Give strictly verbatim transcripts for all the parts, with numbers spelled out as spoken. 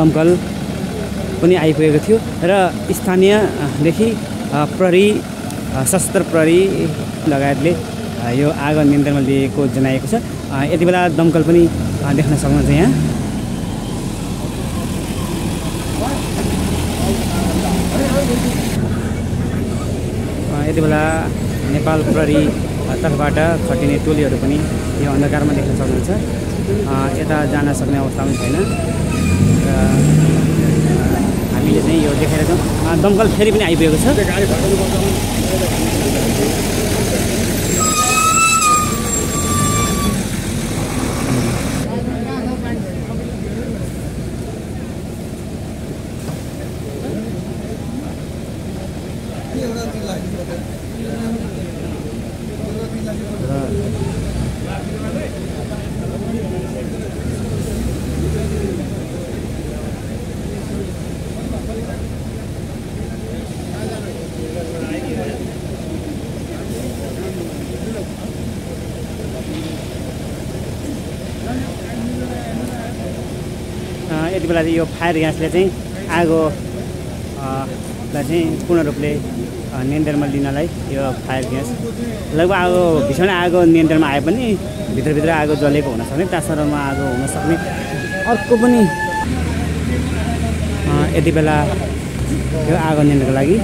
दमकल पनि आइपुगेको थियो र स्थानीय देखि प्रहरी सशस्त्र प्रहरी लगायतले यो आगो नियन्त्रणमा लिएको जनाएको छ। यति बेला दमकल पनि देख्न सक्नुहुन्छ यहाँ। यति बेला नेपाल प्रहरी तर्फबाट खटिने टोलीहरू पनि यो अन्धकारमा देख्न सक्नुहुन्छ। यता जान सक्ने अवस्था पनि छैन। हामीले चाहिँ यो देखेर छौँ। दमकल फेरि पनि आइपुगेको छ। यति बेला यो फायर ग्यासले चाहिँ आगो लाई चाहिँ पूर्ण रूपले नियन्त्रणमा लिनलाई यो फायर ग्यास लगभग आगो भीषण आगो नियन्त्रणमा आए पनि भित्रभित्र आगो जलेको हुन सक्ने तासरमा आगो हुन सक्ने अर्को पनि यति बेला यो आगो नियन्त्रणको लागि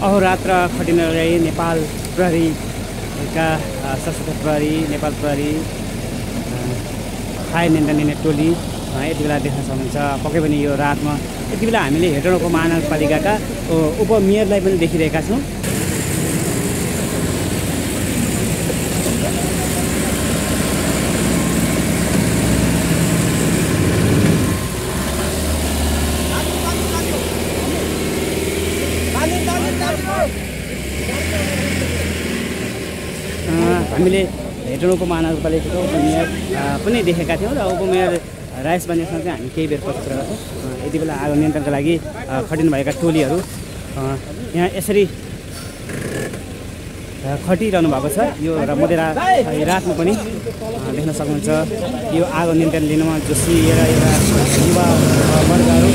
अहोरात्र खटिन गए नेपाल प्रहरीका सशस्त्र प्रहरी नेपाल प्रहरी फायर नियन्त्रण लिने टोली यति बेला देख्न सक्नुहुन्छ। पक्कै पनि यो रातमा यति बेला हामीले हेटौँडाको महानगरपालिकाका उपमेयरलाई पनि देखिरहेका छौँ। हामीले हेटौँडाको महानगरपालिकाको उपमेयर पनि देखेका थियौँ र उपमेयर राजेश बन्देसँग चाहिँ हामी केही बेर पछि कुरा गर्छौँ। यति बेला आगो नियन्त्रणका लागि खटिनुभएका टोलीहरू यहाँ यसरी खटिरहनु भएको छ। यो र मधेरा रातमा पनि देख्न सक्नुहुन्छ। यो आगो नियन्त्रण लिनमा जोसिएर एउटा युवा वर्गहरू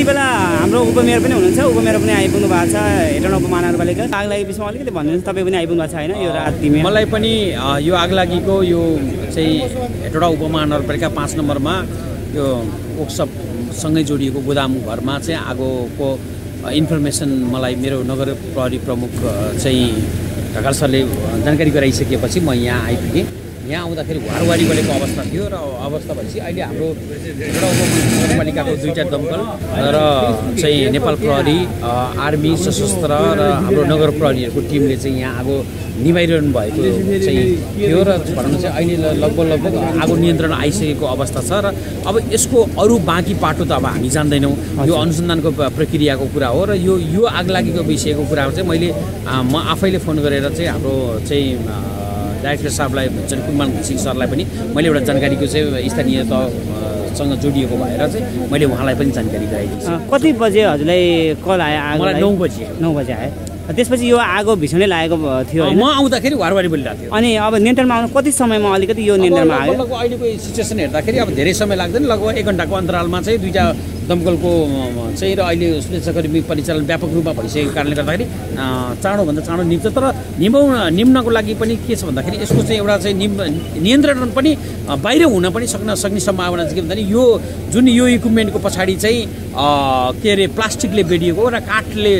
यति बेला हाम्रो उपमेयर पनि हुनुहुन्छ उपमेयर पनि आइपुग्नु भएको छ हेटौँडा उपमहानगरपालिका आग लागि विषयमा अलिकति भन्नुहुन्छ तपाईँ पनि आइपुग्नु भएको छ हैन यो रात तिमी मलाई पनि यो आग लागीको यो चाहिँ हेटौँडा उपमहानगरपालिका पाँच नम्बरमा यो ओक्सप सँगै जोडिएको गोदाम घरमा चाहिँ आगोको इन्फर्मेसन मलाई मेरो नगर प्रहरी प्रमुख चाहिँ ढकाल सरले जानकारी गराइसकेपछि म यहाँ आइपुगे यहाँ आउँदाखेरि घरवारी गरेको अवस्था थियो र अवस्था भएपछि अहिले हाम्रो हेटौँडा उपमहानगरपालिकाको दुईटा दमकल र चाहिँ नेपाल प्रहरी आर्मी सशस्त्र र हाम्रो नगर प्रहरीहरुको टिमले चाहिँ यहाँ आगो निभाइरहनु भएको चाहिँ थियो र भन्न चाहिँ अहिले लगभग लगभग आगो नियन्त्रण आइसकेको अवस्था छ र अब यसको अरु बाँकी पाटो त अब हामी जान्दैनौँ यो अनुसन्धानको प्रक्रियाको कुरा हो र यो यो आगलागीको विषयको कुरामा चाहिँ मैले म आफैले फोन गरेर चाहिँ हाम्रो चाहिँ डाइरेक्टर साहबलाई भन्छन् कुलमान घिसिङ सरलाई पनि मैले एउटा जानकारीको चाहिँ स्थानीय तहसँग जोडिएको भएर चाहिँ मैले उहाँलाई पनि जानकारी गराइदिन्छु। कति बजे हजुरलाई कल आयो? मलाई नौ बजे नौ बजे आयो। त्यसपछि यो आगो भीषणै लागेको थियो हैन? म आउँदाखेरि घरवारी बोलिरहेको थियो। अनि अब नियन्त्रणमा आउनु कति समयमा अलिकति यो नियन्त्रणमा आयो? लगभग अहिलेको सिचुएसन हेर्दाखेरि अब धेरै समय लाग्दैन, लगभग एक घण्टाको अन्तरालमा चाहिँ दुईटा दमकलको चाहिँ र अहिले सुरक्षाकर्मी परिचालन व्यापक रूपमा भइसकेको कारणले गर्दाखेरि चाँडोभन्दा चाँडो निम्छ। तर निम्न निम्नको लागि पनि के छ भन्दाखेरि यसको चाहिँ एउटा चाहिँ नियन्त्रण पनि बाहिर हुन पनि सक्न सक्ने सम्भावना छ, किनभने यो जुन यो इक्विपमेन्टको पछाडि चाहिँ के अरे प्लास्टिकले बेरिएको र काठले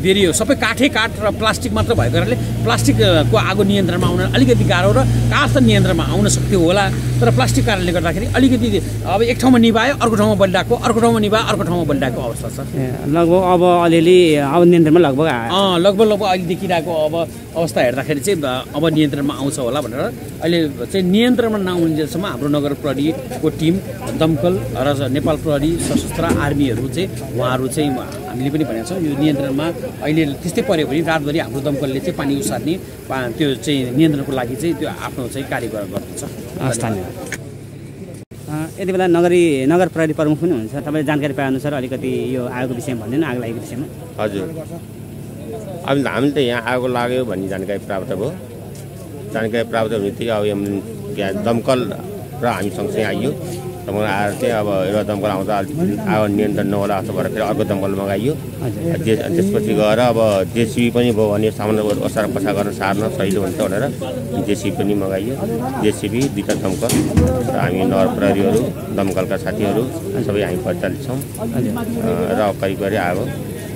बेरियो, सबै काठै काठ र प्लास्टिक मात्र भएको कारणले प्लास्टिकको आगो नियन्त्रणमा आउन अलिकति गाह्रो र काठ त नियन्त्रणमा आउन सक्थ्यो होला, तर प्लास्टिक कारणले गर्दाखेरि अलिकति अब एक ठाउँमा निभायो अर्को ठाउँमा बलिरहेको अर्को ठाउँमा अर्को ठाउँमा बलिरहेको अवस्था छ। लगभग अब अलिअलि अब नियन्त्रणमा लगभग लगभग लगभग अहिले देखिरहेको अब अवस्था हेर्दाखेरि चाहिँ अब नियन्त्रणमा आउँछ होला भनेर अहिले चाहिँ नियन्त्रणमा नआउन्जेलसम्म हाम्रो नगर प्रहरीको टिम दमकल र नेपाल प्रहरी सशस्त्र आर्मीहरू चाहिँ उहाँहरू चाहिँ हामीले पनि भनेको छौँ यो नियन्त्रणमा अहिले त्यस्तै पऱ्यो भने रातभरि हाम्रो दमकलले चाहिँ पानी उसार्ने त्यो चाहिँ नियन्त्रणको लागि चाहिँ त्यो आफ्नो चाहिँ कार्य गर्दछ। धन्यवाद। यति बेला नगरी नगर प्रहरी प्रमुख पनि हुनुहुन्छ, तपाईँले जानकारी पाएअनुसार अलिकति यो आगोको विषयमा भनिदिनु, आगो लागेको विषयमा। हजुर, अब हामीले त यहाँ आगो लाग्यो भन्ने जानकारी प्राप्त भयो। जानकारी प्राप्त हुने बित्तिकै अब एम्बुलेन्स दमकल र हामी सँगसँगै आइयो र मलाई आएर चाहिँ अब एउटा दमकल आउँदा आगो नियन्त्रण नहोला जस्तो भएर फेरि अर्को दमकल मगाइयो। त्यसपछि गएर अब जेसिबी पनि भयो भने सामान ओसार पसार गर्न सार्न सजिलो हुन्छ भनेर जेसिबी पनि मगाइयो। जेसिबी दुईवटा दमकल र हामी नगर प्रहरीहरू दमकलका साथीहरू सबै हामी परिचालित छौँ र करिब करिब आगो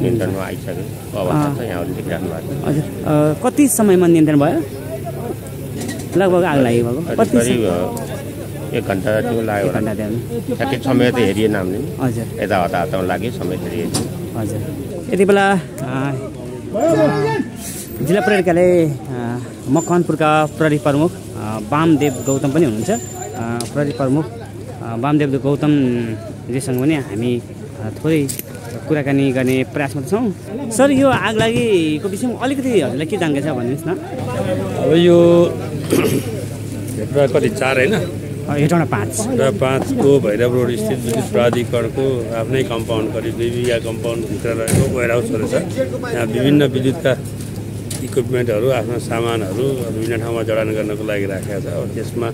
नियन्त्रणमा आइसक्यो अवस्था छ। यहाँहरूले देखिराख्नु भएको छ। हजुर, कति समयमा नियन्त्रण भयो? लगभग आगो लागेको करिब एक घन्टा त्यो लाग्यो होला। ठ्याक्कै समय त हेरिएन हामीले। हजुर, यता हताहतामा लाग्यो, समय त हेरिएन। हजुर, यति बेला जिल्ला प्रहरी कार्यालय मकवानपुरका प्रहरी प्रमुख वामदेव गौतम पनि हुनुहुन्छ। प्रहरी प्रमुख वामदेव गौतमजीसँग पनि हामी थोरै कुराकानी गर्ने प्रयासमा छौँ। सर, यो आग लागेको विषयमा अलिकति हजुरलाई के जानकारी छ भन्नुहोस् न। अब यो कति चार होइन हेटौँडा पाँच र पाँचको भैरव रोड स्थित विद्युत प्राधिकरणको आफ्नै कम्पाउन्ड करिब दुई बिघा कम्पाउन्डभित्र रहेको वेयर हाउसहरू छ। यहाँ विभिन्न विद्युतका इक्विपमेन्टहरू आफ्नो सामानहरू विभिन्न ठाउँमा जडान गर्नको लागि राखेको छ। अब त्यसमा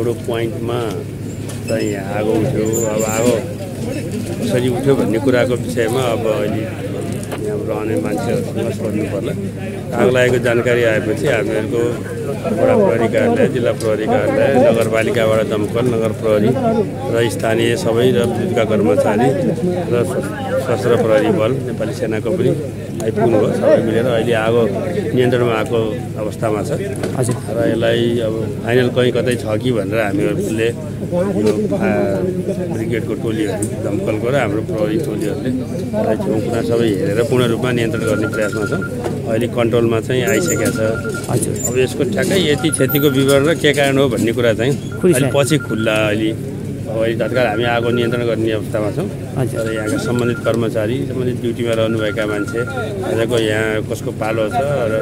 एउटा पोइन्टमा चाहिँ आगो उठ्यो। अब आगो कसरी उठ्यो भन्ने कुराको विषयमा अब अहिले यहाँ रहने मान्छेहरूसँग सोध्नु पर्ला। आगो लागेको जानकारी आएपछि हामीहरूको वडा प्रहरी कार्यालय, जिल्ला प्रहरी कार्यालय, नगरपालिकाबाट दमकल, नगर प्रहरी र स्थानीय सबै र विद्युतका कर्मचारी र सशस्त्र प्रहरी बल, नेपाली सेनाको पनि आइपुग्नुभयो। सबै मिलेर अहिले आगो नियन्त्रणमा आएको अवस्थामा छ र यसलाई अब फाइनल कहीँ कतै छ कि भनेर हामीहरूले ब्रिगेडको टोलीहरू, दमकलको र हाम्रो प्रहरी टोलीहरूले छेउकुना सबै हेरेर पूर्ण रूपमा नियन्त्रण गर्ने प्रयासमा छ। अहिले कन्ट्रोलमा चाहिँ आइसकेको छ। अब यसको ठ्याक्कै यति क्षतिको विवरण र के कारण हो भन्ने कुरा चाहिँ अहिले पछि खुल्ला। अहिले अहिले तत्काल हामी आगो नियन्त्रण गर्ने अवस्थामा छौँ। र यहाँका सम्बन्धित कर्मचारी, सम्बन्धित ड्युटीमा रहनुभएका मान्छे आजको यहाँ कसको पालो छ र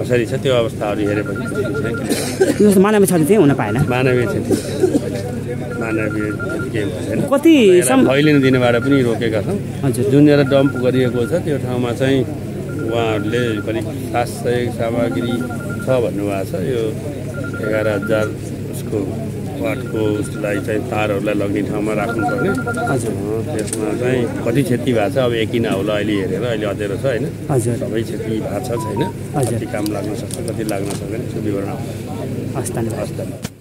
कसरी छ त्यो अवस्थाहरू हेरेपछि मानवीय क्षति चाहिँ हुन पाएन। मानवीय क्षति मानवीय केही भएन। कति फैलिन दिनबाट पनि रोकेका छौँ। जुन एउटा डम्प गरिएको छ त्यो ठाउँमा चाहिँ उहाँहरूले करिब सात सय सामग्री छ भन्नुभएको छ। यो एघार हजार उसको पाटको उसलाई चाहिँ तारहरुलाई लग्ने ठाउँमा राख्नु पर्ने हजुर त्यसमा चाहिँ कति क्षति भएको छ अब यकिन होला अहिले हेरेर अहिले अधेरो छ हैन हजुर सबै क्षति भएको छैन कति काम लाग्न सक्छ कति लाग्न सक्दैन त्यो विवरण हस् धन्यवाद।